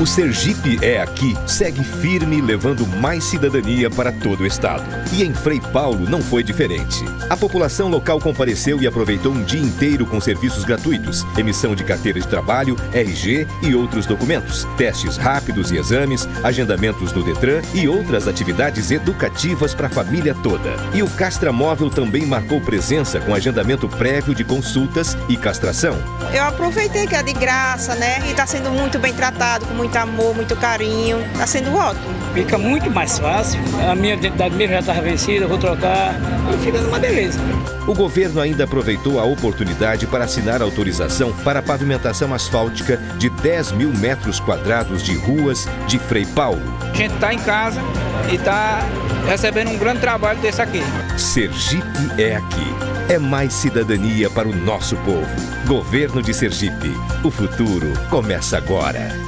O Sergipe é Aqui segue firme, levando mais cidadania para todo o estado. E em Frei Paulo não foi diferente. A população local compareceu e aproveitou um dia inteiro com serviços gratuitos, emissão de carteira de trabalho, RG e outros documentos, testes rápidos e exames, agendamentos no Detran e outras atividades educativas para a família toda. E o Castra Móvel também marcou presença com agendamento prévio de consultas e castração. Eu aproveitei que é de graça, né? E está sendo muito bem tratado, com muito amor, muito carinho. Está sendo ótimo. Fica muito mais fácil. A minha identidade mesmo já estava vencida, vou trocar. E fica uma beleza. O governo ainda aproveitou a oportunidade para assinar autorização para a pavimentação asfáltica de 10 mil metros quadrados de ruas de Frei Paulo. A gente está em casa e está recebendo um grande trabalho desse aqui. Sergipe é Aqui. É mais cidadania para o nosso povo. Governo de Sergipe. O futuro começa agora.